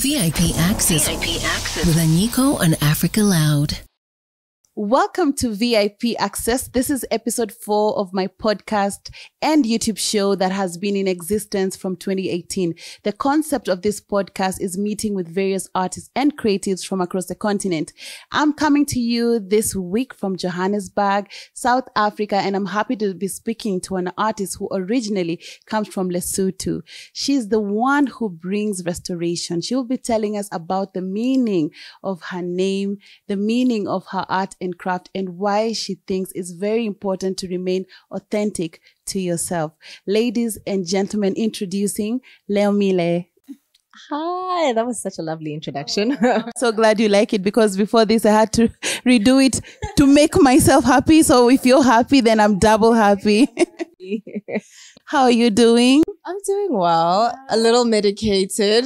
VIP Access with Anyiko on Africa Loud. Welcome to VIP Access. This is episode 4 of my podcast and YouTube show that has been in existence from 2018. The concept of this podcast is meeting with various artists and creatives from across the continent. I'm coming to you this week from Johannesburg, South Africa, and I'm happy to be speaking to an artist who originally comes from Lesotho. She's the one who brings restoration. She'll be telling us about the meaning of her name, the meaning of her art and craft, and why she thinks it's very important to remain authentic to yourself. Ladies and gentlemen, introducing Leomile. Hi, that was such a lovely introduction. So glad you like it, because before this I had to redo it to make myself happy. So if you're happy, then I'm double happy. How are you doing? I'm doing well. A little medicated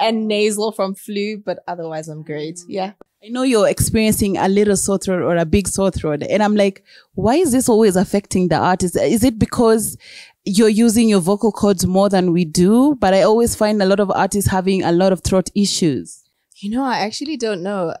and nasal from flu, but otherwise I'm great. Yeah. I know you're experiencing a little sore throat or a big sore throat, and I'm like, why is this always affecting the artist? Is it because you're using your vocal cords more than we do? But I always find a lot of artists having a lot of throat issues. You know, I actually don't know.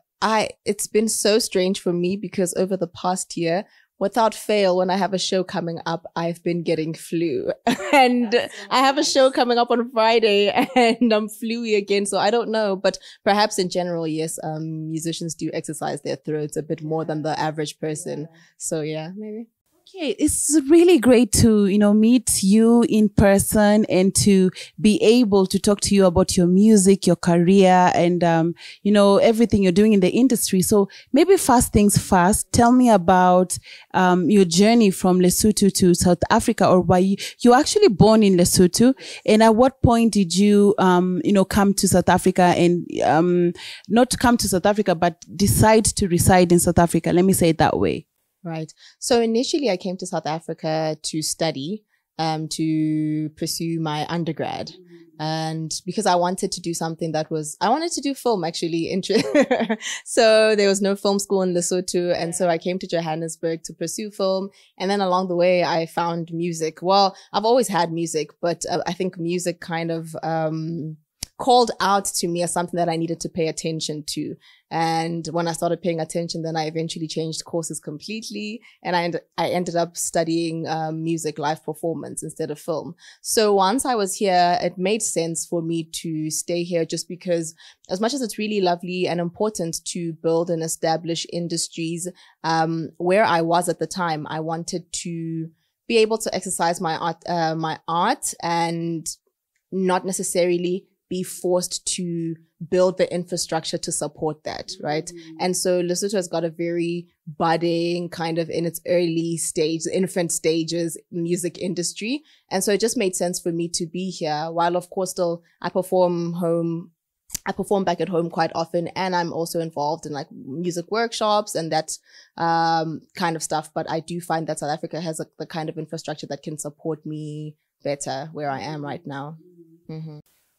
It's been so strange for me, because over the past year, without fail, when I have a show coming up, I've been getting flu. And I have a show coming up on Friday and I'm fluey again. So I don't know, but perhaps in general, yes, musicians do exercise their throats a bit more than the average person. Yeah. So yeah, maybe. Okay, it's really great to, you know, meet you in person and to be able to talk to you about your music, your career, and, you know, everything you're doing in the industry. So maybe first things first, tell me about your journey from Lesotho to South Africa, or why you were actually born in Lesotho. And at what point did you, you know, come to South Africa and not come to South Africa, but decide to reside in South Africa? Let me say it that way. Right. So initially I came to South Africa to study, to pursue my undergrad. And because I wanted to do something that was, I wanted to do film actually. So there was no film school in Lesotho. And so I came to Johannesburg to pursue film. And then along the way, I found music. Well, I've always had music, but I think music kind of, called out to me as something that I needed to pay attention to. And when I started paying attention, then I eventually changed courses completely. And I ended up studying music, live performance instead of film. So once I was here, it made sense for me to stay here, just because as much as it's really lovely and important to build and establish industries, where I was at the time, I wanted to be able to exercise my art and not necessarily be forced to build the infrastructure to support that, right? Mm-hmm. And so Lesotho has got a very budding, kind of in its early stage, infant stages, music industry. And so it just made sense for me to be here, while of course still I perform back at home quite often, and I'm also involved in like music workshops and that kind of stuff. But I do find that South Africa has the kind of infrastructure that can support me better where I am right now. Mm-hmm.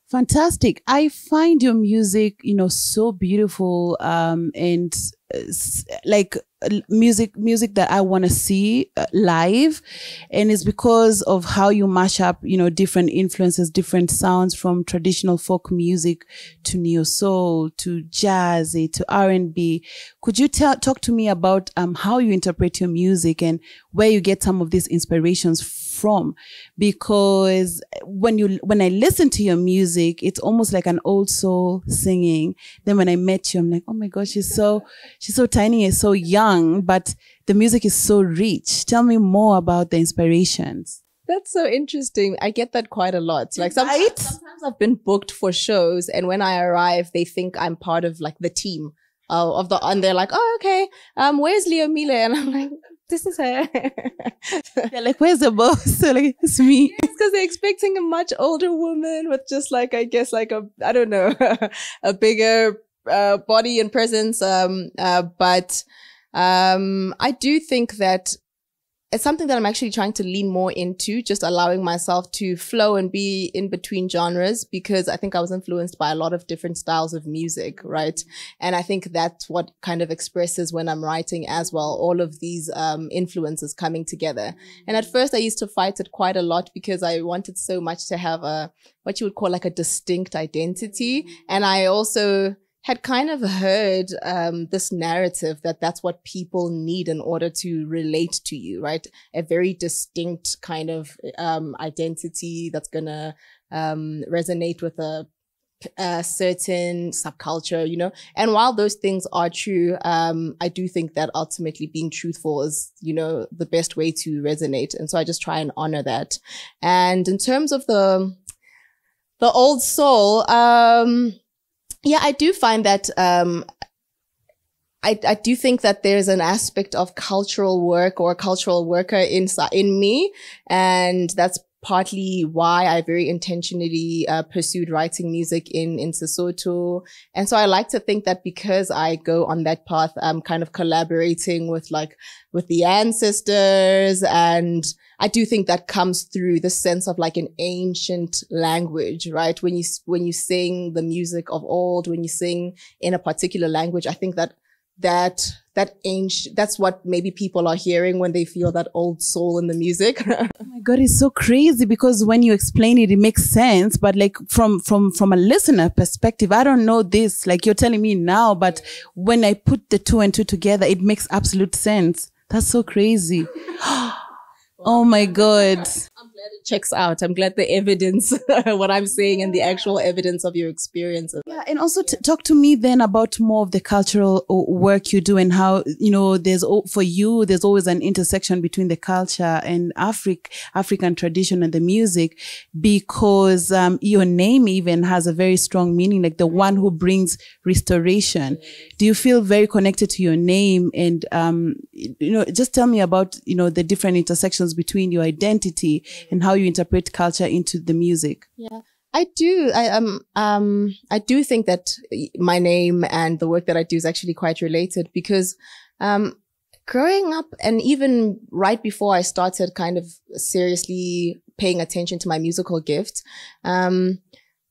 Fantastic. I find your music, you know, so beautiful, and like music that I want to see live. And it's because of how you mash up, you know, different influences, different sounds, from traditional folk music to neo soul, to jazz, to R&B. Could you talk to me about how you interpret your music and where you get some of these inspirations from? Because when I listen to your music, it's almost like an old soul singing. Then when I met you, I'm like, oh my gosh, she's so tiny and so young, but the music is so rich. Tell me more about the inspirations. That's so interesting. I get that quite a lot. Like sometimes I've been booked for shows, and when I arrive, they think I'm part of like the team of the, and they're like, oh, okay, where's Leomile? And I'm like, this is her. They're like, where's the boss? They're like, it's me. It's because they're expecting a much older woman with just like, I guess, like a, I don't know, a bigger body and presence. But I do think that it's something that I'm actually trying to lean more into, just allowing myself to flow and be in between genres, because I think I was influenced by a lot of different styles of music, right? And I think that's what kind of expresses when I'm writing as well, all of these influences coming together. And at first I used to fight it quite a lot because I wanted so much to have a, what you would call like a distinct identity. And I also had kind of heard this narrative that that's what people need in order to relate to you, right? A very distinct kind of identity that's gonna resonate with a certain subculture, you know? And while those things are true, I do think that ultimately being truthful is, you know, the best way to resonate. And so I just try and honor that. And in terms of the old soul, yeah, I do find that, I do think that there's an aspect of cultural work or cultural worker in me. And that's partly why I very intentionally pursued writing music in Sesotho. And so I like to think that because I go on that path, I'm kind of collaborating with the ancestors. And I do think that comes through the sense of like an ancient language, right? When you sing the music of old, when you sing in a particular language, I think that ancient, that's what maybe people are hearing when they feel that old soul in the music. Oh my God, it's so crazy because when you explain it, it makes sense. But like from a listener perspective, I don't know this, like you're telling me now, but when I put the two and two together, it makes absolute sense. That's so crazy. Oh my God. I'm glad it checks out. I'm glad the evidence, what I'm saying and the actual evidence of your experiences. Yeah. And also talk to me then about more of the cultural work you do and how, you know, there's always an intersection between the culture and African tradition and the music, because your name even has a very strong meaning, like the one who brings restoration. Do you feel very connected to your name? And, you know, just tell me about, you know, the different intersections between your identity and how you interpret culture into the music. Yeah, I do. I do think that my name and the work that I do is actually quite related because, growing up and even right before I started kind of seriously paying attention to my musical gift,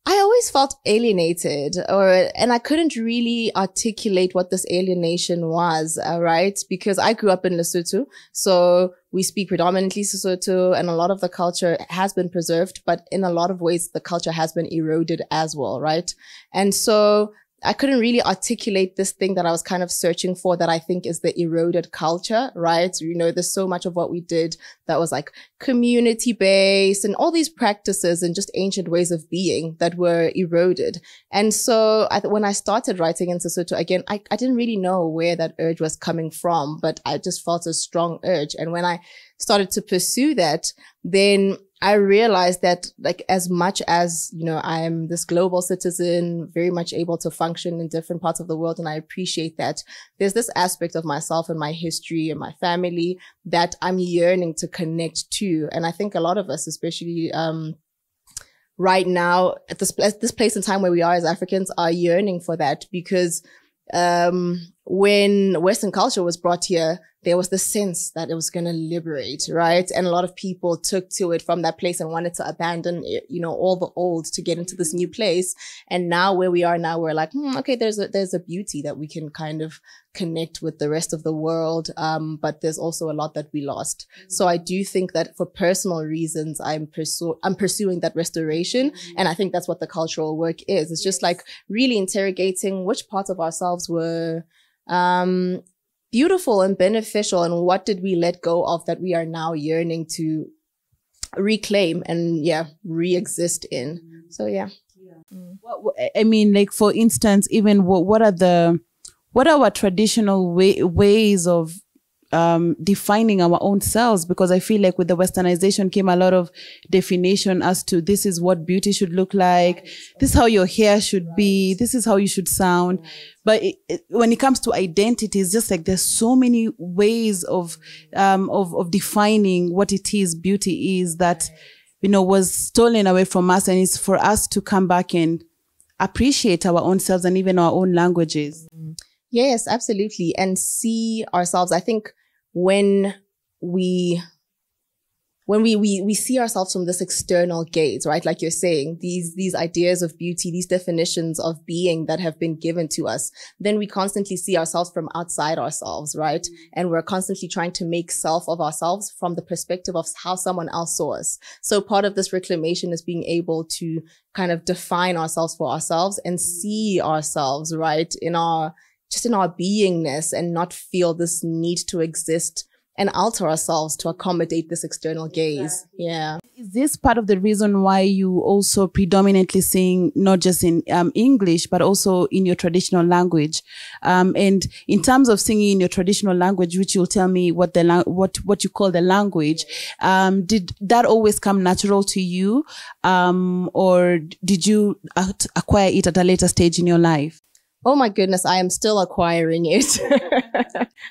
I always felt alienated and I couldn't really articulate what this alienation was, right? Because I grew up in Lesotho. So we speak predominantly Sesotho and a lot of the culture has been preserved, but in a lot of ways, the culture has been eroded as well, right? And so I couldn't really articulate this thing that I was kind of searching for that I think is the eroded culture, right? You know, there's so much of what we did that was like community based and all these practices and just ancient ways of being that were eroded. And so when I started writing in Sesotho again, I didn't really know where that urge was coming from, but I just felt a strong urge. And when I started to pursue that, then I realized that like as much as, you know, I am this global citizen, very much able to function in different parts of the world. And I appreciate that there's this aspect of myself and my history and my family that I'm yearning to connect to. And I think a lot of us, especially, right now at this place in time where we are as Africans, are yearning for that because, when Western culture was brought here, there was the sense that it was going to liberate, right? And a lot of people took to it from that place and wanted to abandon it, you know, all the old to get into this new place. And now where we are now, we're like, okay, there's a beauty that we can kind of connect with the rest of the world. But there's also a lot that we lost. So I do think that for personal reasons, I'm pursuing that restoration. And I think that's what the cultural work is. It's just like really interrogating which parts of ourselves were, beautiful and beneficial, and what did we let go of that we are now yearning to reclaim and re-exist in. So I mean, like for instance, even what are our traditional ways of defining our own selves, because I feel like with the westernization came a lot of definition as to this is what beauty should look like, this is how your hair should be, this is how you should sound. But when it comes to identity, it's just like there's so many ways of defining what it is beauty is that, you know, was stolen away from us, and it's for us to come back and appreciate our own selves and even our own languages. Yes, absolutely. And see ourselves. I think when we when we see ourselves from this external gaze, right? Like you're saying, these ideas of beauty, these definitions of being that have been given to us, then we constantly see ourselves from outside ourselves, right? And we're constantly trying to make self of ourselves from the perspective of how someone else saw us. So part of this reclamation is being able to kind of define ourselves for ourselves and see ourselves, right? In our, just in our beingness, and not feel this need to exist and alter ourselves to accommodate this external gaze. Exactly. Yeah. Is this part of the reason why you also predominantly sing, not just in English, but also in your traditional language? And in terms of singing in your traditional language, which you'll tell me what the what you call the language, did that always come natural to you, or did you acquire it at a later stage in your life? Oh my goodness, I am still acquiring it.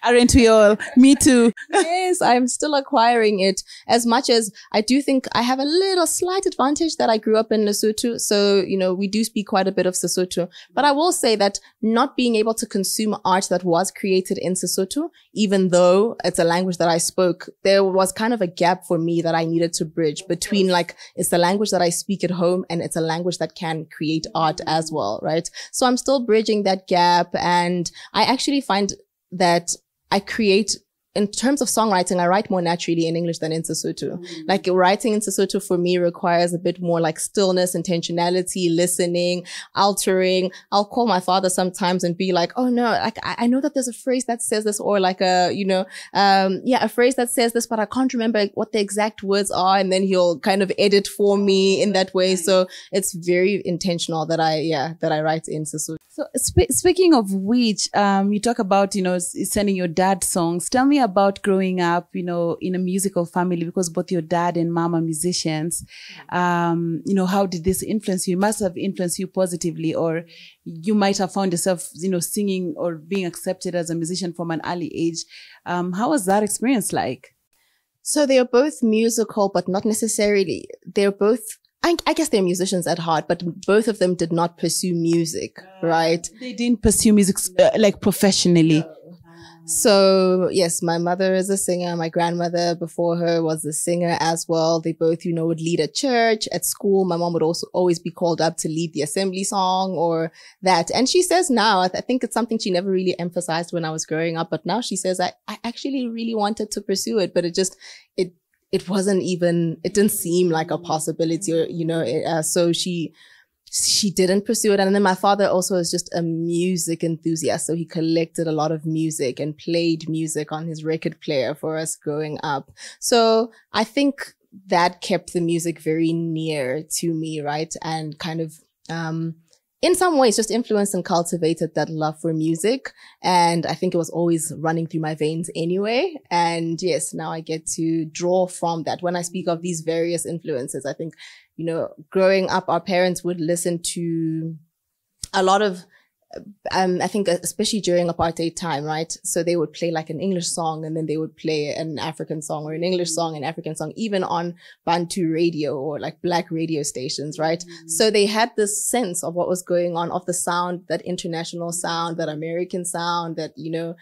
Aren't we all? Me too. Yes, I'm still acquiring it. As much as I do think I have a little slight advantage that I grew up in Lesotho. So, you know, we do speak quite a bit of Sesotho. But I will say that not being able to consume art that was created in Sesotho, even though it's a language that I spoke, there was kind of a gap for me that I needed to bridge between, like, it's the language that I speak at home and it's a language that can create art as well, right? So I'm still bridging that gap. And I actually find that I create, in terms of songwriting, I write more naturally in English than in Sesotho. Mm-hmm. Like, writing in Sesotho for me requires a bit more like stillness, intentionality, listening, altering. I'll call my father sometimes and be like, oh no, like, I know that there's a phrase that says this, or like a, you know, yeah, a phrase that says this, but I can't remember what the exact words are. And then he'll kind of edit for me in that way. So it's very intentional that I write in Sesotho. So speaking of which, you talk about, you know, sending your dad songs. Tell me about growing up, you know, in a musical family, because both your dad and mom are musicians. You know, how did this influence you? It must have influenced you positively, or you might have found yourself, you know, singing or being accepted as a musician from an early age. How was that experience like? So they are both musical, but not necessarily. They're both, I guess they're musicians at heart, but both of them did not pursue music, right? They didn't pursue music like professionally. No. So yes, my mother is a singer. My grandmother before her was a singer as well. They both, you know, would lead at church, at school. My mom would also always be called up to lead the assembly song or that. And she says now, I think it's something she never really emphasized when I was growing up, but now she says, I actually really wanted to pursue it, but it just, it wasn't even, it didn't seem like a possibility, or, you know, so she didn't pursue it. And then my father also is just a music enthusiast. So he collected a lot of music and played music on his record player for us growing up. So I think that kept the music very near to me, right? And kind of, in some ways just influenced and cultivated that love for music. And I think it was always running through my veins anyway. And yes, now I get to draw from that. When I speak of these various influences, I think, you know, growing up, our parents would listen to a lot of, I think especially during apartheid time, right? So they would play like an English song and then they would play an African song, or an English song, an African song, even on Bantu radio or like Black radio stations, right? Mm-hmm. So they had this sense of what was going on, of the sound, that international sound, that American sound, that, you know,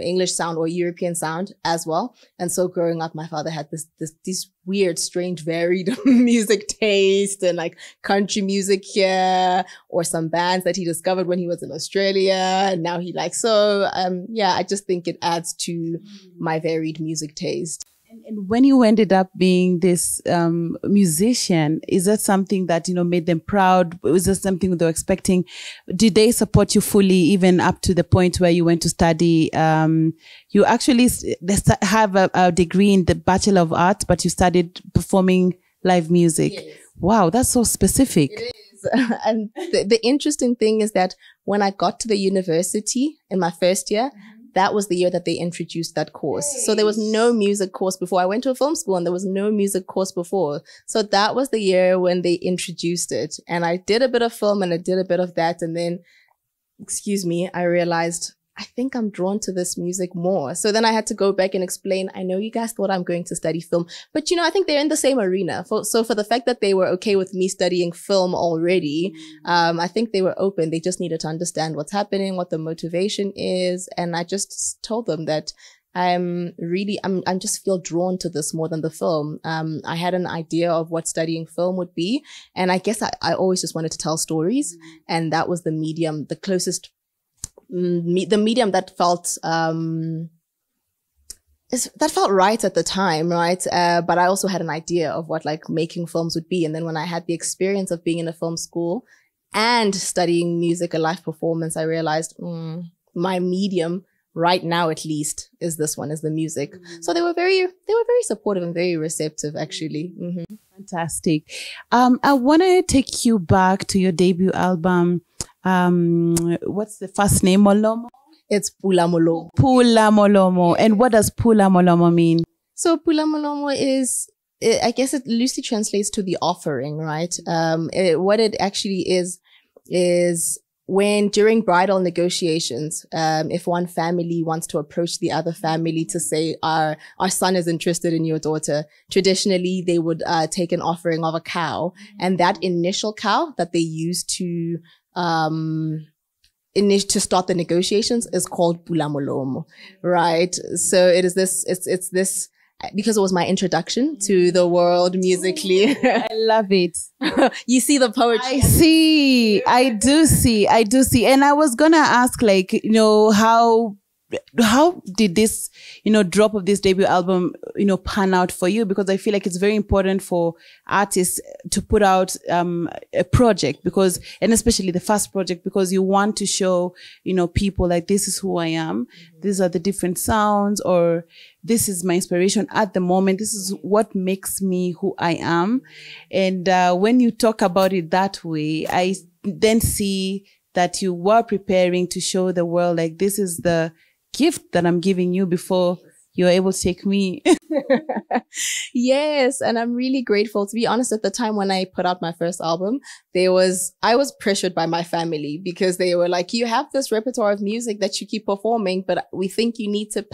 English sound or European sound as well. And so growing up, my father had this weird, strange, varied music taste, and like country music here, or some bands that he discovered when he was in Australia. And now he likes, so, yeah, I just think it adds to my varied music taste. And when you ended up being this musician, is that something that, you know, made them proud? Was that something they were expecting? Did they support you fully, even up to the point where you went to study? You actually have a degree in the Bachelor of Arts, but you studied performing live music. Yes. Wow, that's so specific. It is. And the interesting thing is that when I got to the university in my first year, that was the year that they introduced that course. Nice. So there was no music course before. I went to a film school and there was no music course before. So that was the year when they introduced it. And I did a bit of film and I did a bit of that. And then, excuse me, I realized, I think I'm drawn to this music more. So then I had to go back and explain, I know you guys thought I'm going to study film, but you know, I think they're in the same arena. So for the fact that they were okay with me studying film already, I think they were open. They just needed to understand what's happening, what the motivation is. And I just told them that I'm just feel drawn to this more than the film. I had an idea of what studying film would be, and I guess I always just wanted to tell stories, and that was the medium, the closest, the medium that felt that felt right at the time, right? But I also had an idea of what like making films would be, and then when I had the experience of being in a film school and studying music and live performance, I realized my medium right now, at least, is this one, is the music. So they were very supportive and very receptive, actually. Fantastic. I want to take you back to your debut album. What's the first name? Molomo? It's Pula Molomo. Pula Molomo. And what does Pula Molomo mean? So Pula Molomo is, I guess it loosely translates to the offering, right? What it actually is when during bridal negotiations, if one family wants to approach the other family to say, our son is interested in your daughter, traditionally they would take an offering of a cow. And that initial cow that they use to start the negotiations is called Pula Molomo, right? So it is this, it's this, because it was my introduction to the world musically. I love it. You see the poetry. I see. I do see. And I was going to ask, like, you know, how did this, you know, drop of this debut album, you know, pan out for you? Because I feel like it's very important for artists to put out a project, because, and especially the first project, because you want to show, you know, people like, this is who I am. These are the different sounds, or this is my inspiration at the moment. This is what makes me who I am. And when you talk about it that way, I then see that you were preparing to show the world, like, this is the gift that I'm giving you before you're able to take me. Yes. And I'm really grateful. To be honest, at the time when I put out my first album, I was pressured by my family, because they were like, you have this repertoire of music that you keep performing, but we think you need to, to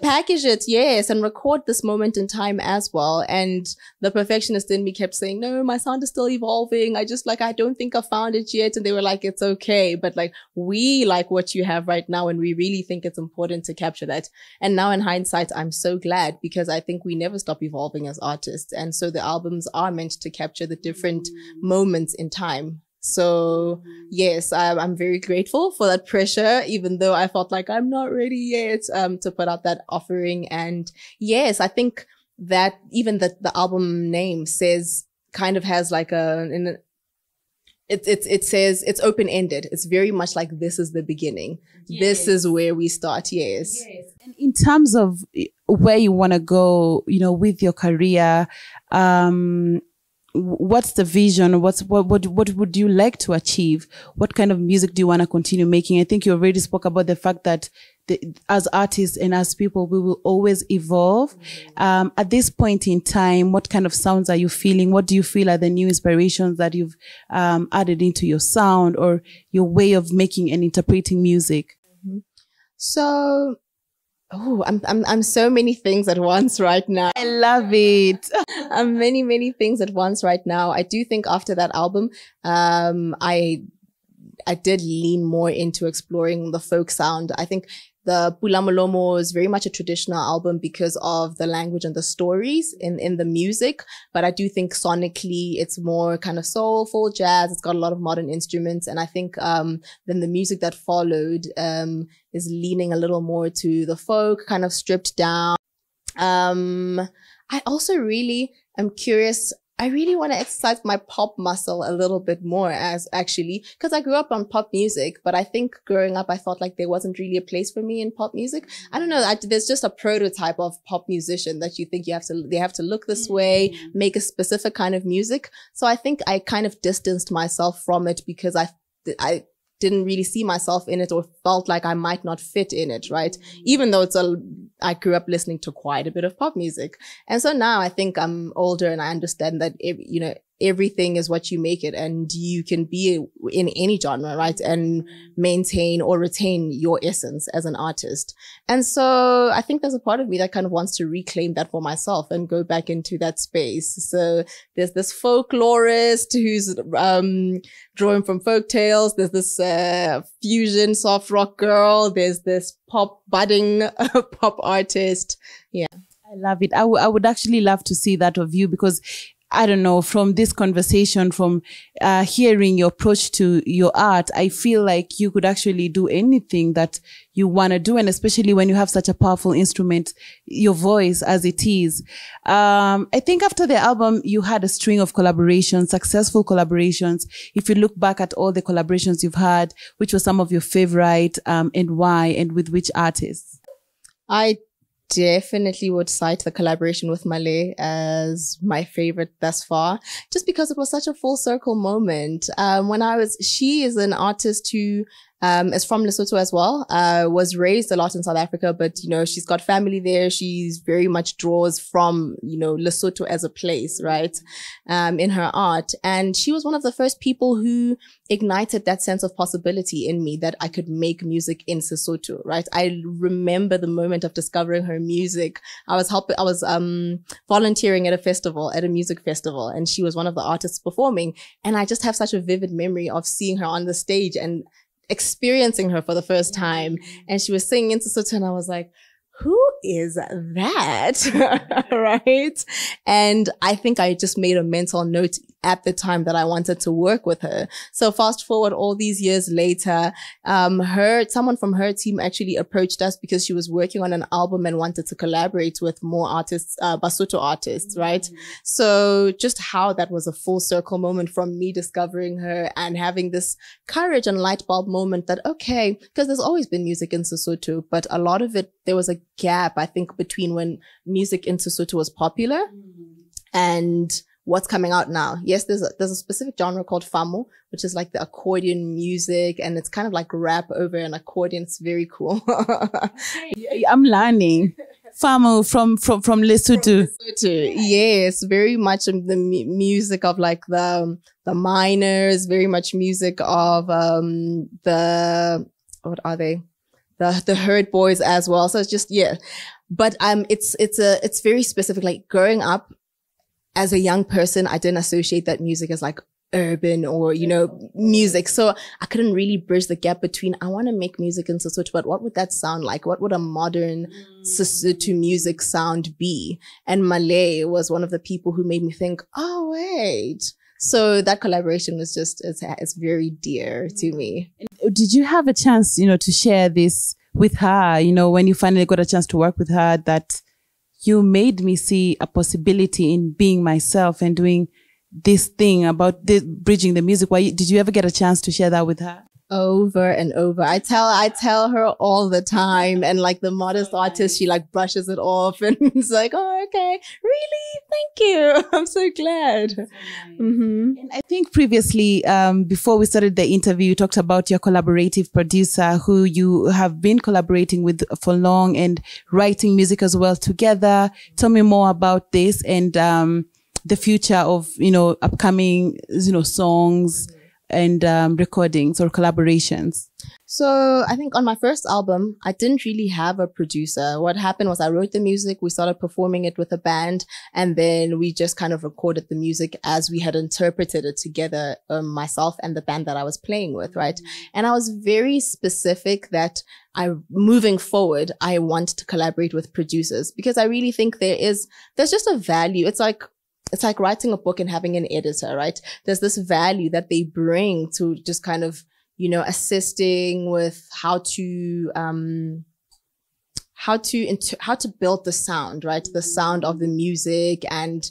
package it. Yes. And record this moment in time as well. And the perfectionist in me kept saying, no, my sound is still evolving. I don't think I found it yet. And they were like, it's okay. But like, we like what you have right now. And we really think it's important to capture that. And now in hindsight, I'm so glad, because I think we never stop evolving as artists. And so the albums are meant to capture the different moments in time. So yes, I'm very grateful for that pressure, even though I felt like I'm not ready yet to put out that offering. And yes, I think that even the album name says, kind of has like it says it's open-ended. It's very much like, this is the beginning. Yes. This is where we start. Yes. Yes. And in terms of where you want to go, you know, with your career, what's the vision? What would you like to achieve? What kind of music do you want to continue making? I think you already spoke about the fact that as artists and as people, we will always evolve. At this point in time, what kind of sounds are you feeling? What do you feel are the new inspirations that you've added into your sound or your way of making and interpreting music? So, I'm so many things at once right now. I love it. I'm many things at once right now. I do think after that album, I did lean more into exploring the folk sound. I think the Pula Molomo is very much a traditional album because of the language and the stories in the music. But I do think sonically, it's more kind of soulful jazz. It's got a lot of modern instruments. And I think then the music that followed is leaning a little more to the folk, kind of stripped down. I also really am curious. I really want to exercise my pop muscle a little bit more, as actually, because I grew up on pop music, but I think growing up, I felt like there wasn't really a place for me in pop music. I don't know. There's just a prototype of pop musician that you think they have to look this way, make a specific kind of music. So I think I kind of distanced myself from it because I didn't really see myself in it or felt like I might not fit in it, right? Even though I grew up listening to quite a bit of pop music. And so now I think I'm older and I understand that, everything is what you make it, and you can be in any genre, right? And maintain or retain your essence as an artist. And so I think there's a part of me that kind of wants to reclaim that for myself and go back into that space. So there's this folklorist who's drawing from folk tales. There's this fusion soft rock girl. There's this pop budding pop artist. Yeah. I love it. I would actually love to see that of you, because I don't know, from this conversation, from hearing your approach to your art, I feel like you could actually do anything that you want to do. And especially when you have such a powerful instrument, your voice as it is. I think after the album, you had a string of collaborations, successful collaborations. If you look back at all the collaborations you've had, which were some of your favorite and why, and with which artists? I definitely would cite the collaboration with Malay as my favorite thus far, just because it was such a full circle moment. She is an artist who is from Lesotho as well, was raised a lot in South Africa, but, you know, she's got family there. She's very much draws from, you know, Lesotho as a place, right? In her art. And she was one of the first people who ignited that sense of possibility in me that I could make music in Sesotho, right? I remember the moment of discovering her music. I was volunteering at a festival, at a music festival, and she was one of the artists performing. And I just have such a vivid memory of seeing her on the stage and experiencing her for the first time, and she was singing in Sesotho, and I was like, who is that? Right? And I think I just made a mental note at the time that I wanted to work with her. So fast forward all these years later, someone from her team actually approached us because she was working on an album and wanted to collaborate with more artists, Basotho artists, right? So just how that was a full circle moment from me discovering her and having this courage and light bulb moment that, okay, because there's always been music in Sesotho, but a lot of it, there was a gap, I think, between when music in Sesotho was popular and what's coming out now. Yes, there's a specific genre called famo, which is like the accordion music, and it's kind of like rap over an accordion. It's very cool. I'm learning. Famo from Lesotho. Yes, very much the music of like the miners, very much music of the herd boys as well. So it's just, yeah, but it's very specific. Like growing up as a young person, I didn't associate that music as like urban or, you know, music. So I couldn't really bridge the gap between I want to make music in Sesotho, but what would that sound like? What would a modern Sesotho music sound be? And Malay was one of the people who made me think, oh, wait. So that collaboration was just, it's very dear to me. Did you have a chance, you know, to share this with her, you know, when you finally got a chance to work with her, that you made me see a possibility in being myself and doing this thing about this, bridging the music? Why did you ever get a chance to share that with her? Over and over. I tell her all the time, and like the modest artist, she like brushes it off and it's like, oh, okay, really? Thank you. I'm so glad. And I think previously, before we started the interview, you talked about your collaborative producer who you have been collaborating with for long and writing music as well together. Tell me more about this and the future of, you know, upcoming, you know, songs and recordings or collaborations. So I think on my first album, I didn't really have a producer. What happened was I wrote the music, we started performing it with a band, and then we just kind of recorded the music as we had interpreted it together, myself and the band that I was playing with, right? And I was very specific that moving forward, I want to collaborate with producers, because I really think there's just a value. It's like writing a book and having an editor, right? There's this value that they bring to just kind of, you know, assisting with how to build the sound, right? The sound of the music, and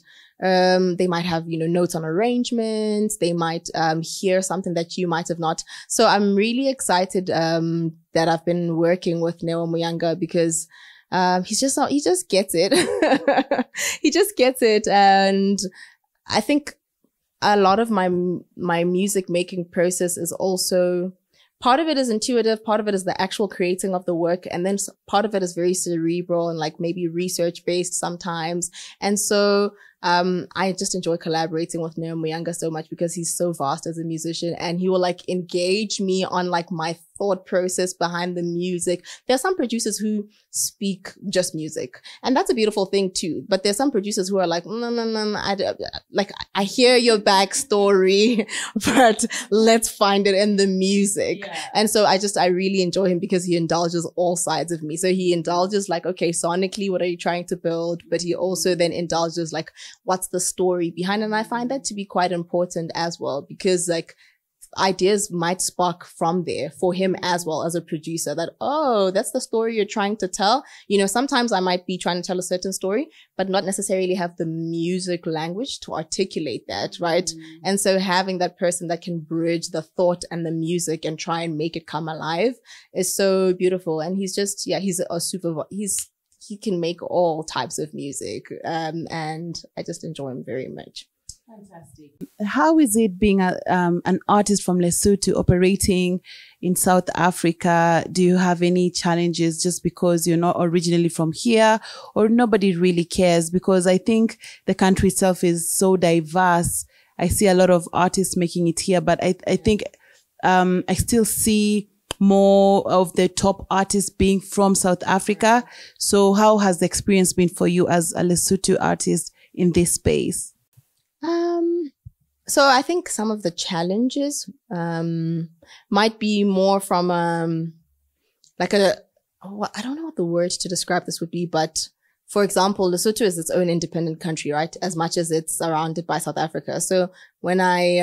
they might have, you know, notes on arrangements. They might hear something that you might have not. So I'm really excited that I've been working with Neo Muyanga, because he just gets it. He just gets it. And I think a lot of my music making process is also, part of it is intuitive. Part of it is the actual creating of the work. And then part of it is very cerebral and like maybe research based sometimes. And so I just enjoy collaborating with Neo Muyanga so much because he's so vast as a musician, and he will like engage me on like my thought process behind the music. There's some producers who speak just music, and that's a beautiful thing too. But there's some producers who are like, no, I hear your backstory, but let's find it in the music. Yeah. And so I really enjoy him because he indulges all sides of me. So he indulges like, okay, sonically, what are you trying to build? But he also then indulges like, what's the story behind? And I find that to be quite important as well, because like, ideas might spark from there for him as well as a producer, that, oh, that's the story you're trying to tell. You know, sometimes I might be trying to tell a certain story, but not necessarily have the music language to articulate that, right? Mm-hmm. And so having that person that can bridge the thought and the music and try and make it come alive is so beautiful. And he's just, yeah, he's a super, he can make all types of music. And I just enjoy him very much. Fantastic. How is it being an artist from Lesotho operating in South Africa? Do you have any challenges just because you're not originally from here, or nobody really cares? Because I think the country itself is so diverse. I see a lot of artists making it here, but I think I still see more of the top artists being from South Africa. So how has the experience been for you as a Lesotho artist in this space? So I think some of the challenges, might be more from, like I don't know what the word to describe this would be, but for example, Lesotho is its own independent country, right? As much as it's surrounded by South Africa. So when I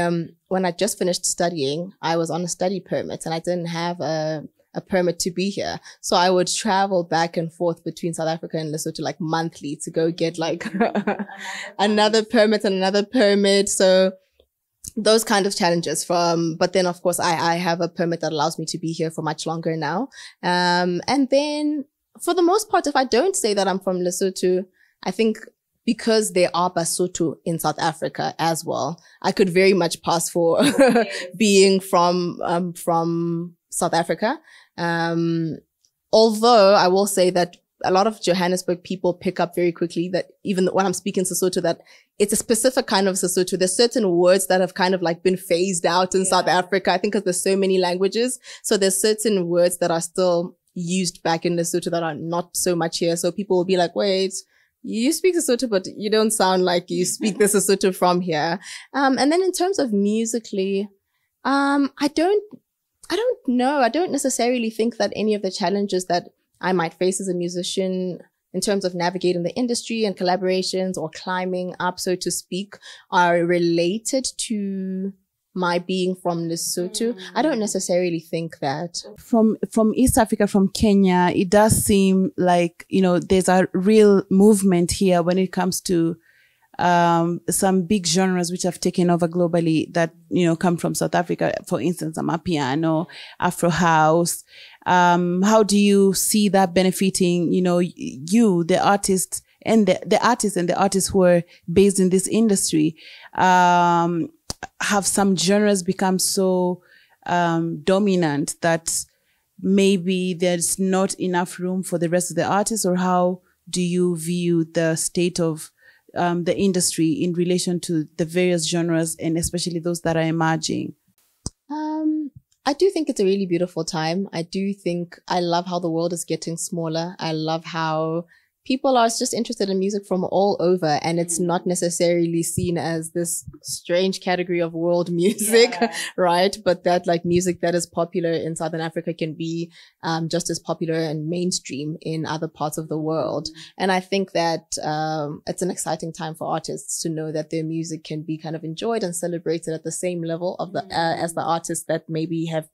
just finished studying, I was on a study permit and I didn't have a permit to be here. So I would travel back and forth between South Africa and Lesotho like monthly to go get like another permit and another permit. So those kind of challenges from, but then of course I have a permit that allows me to be here for much longer now. And then for the most part, if I don't say that I'm from Lesotho, I think because there are Basotho in South Africa as well, I could very much pass for being from South Africa. Although I will say that a lot of Johannesburg people pick up very quickly that even when I'm speaking Sesotho, that it's a specific kind of Sesotho. There's certain words that have kind of like been phased out in South Africa, I think because there's so many languages. So there's certain words that are still used back in Lesotho that are not so much here. So people will be like, wait, you speak Sesotho, but you don't sound like you speak the Sesotho from here. And then in terms of musically, I don't know. I don't necessarily think that any of the challenges that I might face as a musician in terms of navigating the industry and collaborations or climbing up, so to speak, are related to my being from Lesotho. I don't necessarily think that. From East Africa, from Kenya, it does seem like, you know, there's a real movement here when it comes to some big genres which have taken over globally that, you know, come from South Africa. For instance, Amapiano, Afro House. How do you see that benefiting, you know, you, the artist and the artists who are based in this industry? Have some genres become so dominant that maybe there's not enough room for the rest of the artists? Or how do you view the state of the industry in relation to the various genres, and especially those that are emerging? I do think it's a really beautiful time. I do think I love how the world is getting smaller. I love how people are just interested in music from all over, and it's not necessarily seen as this strange category of world music, right? But that like music that is popular in Southern Africa can be just as popular and mainstream in other parts of the world. And I think that it's an exciting time for artists to know that their music can be kind of enjoyed and celebrated at the same level of the as the artists that maybe have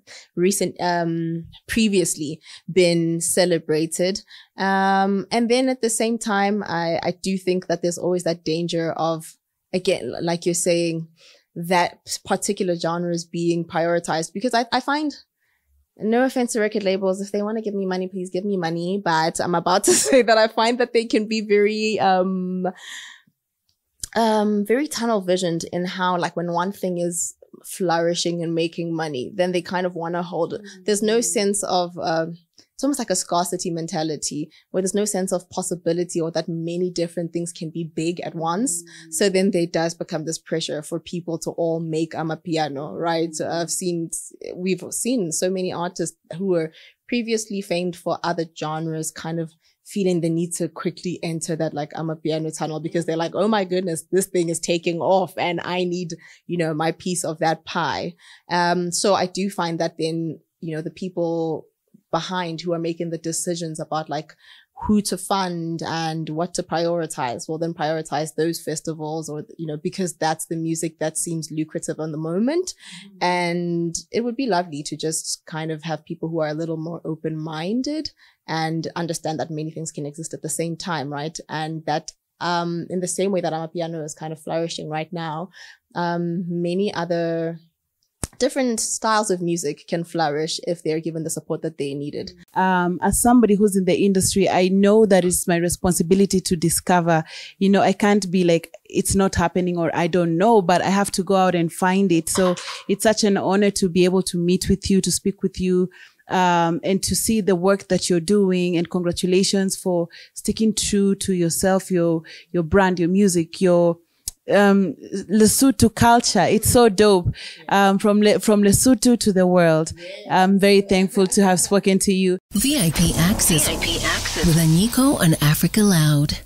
previously been celebrated. And then at the same time, I do think that there's always that danger of, again, like you're saying, that particular genre is being prioritized, because I find, no offense to record labels, if they want to give me money, please give me money. But I'm about to say that I find that they can be very tunnel visioned in how, like, when one thing is flourishing and making money, then they kind of want to hold it. There's no sense of, it's almost like a scarcity mentality where there's no sense of possibility or that many different things can be big at once. So then there does become this pressure for people to all make Amapiano, right? So we've seen so many artists who were previously famed for other genres kind of feeling the need to quickly enter that like Amapiano tunnel, because they're like, oh my goodness, this thing is taking off and I need, you know, my piece of that pie. So I do find that then, you know, the people behind who are making the decisions about like who to fund and what to prioritize will then prioritize those festivals, or, you know, because that's the music that seems lucrative on the moment. Mm-hmm. And it would be lovely to just kind of have people who are a little more open-minded and understand that many things can exist at the same time, right? And that in the same way that Amapiano is kind of flourishing right now, many other different styles of music can flourish if they're given the support that they needed. As somebody who's in the industry, I know that it's my responsibility to discover, you know, I can't be like, it's not happening or I don't know, but I have to go out and find it. So it's such an honor to be able to meet with you, to speak with you, and to see the work that you're doing, and congratulations for sticking true to yourself, your brand, your music, your Lesotho culture. It's so dope. From Lesotho to the world. I'm very thankful to have spoken to you. VIP Access with Anyiko on Africa Loud.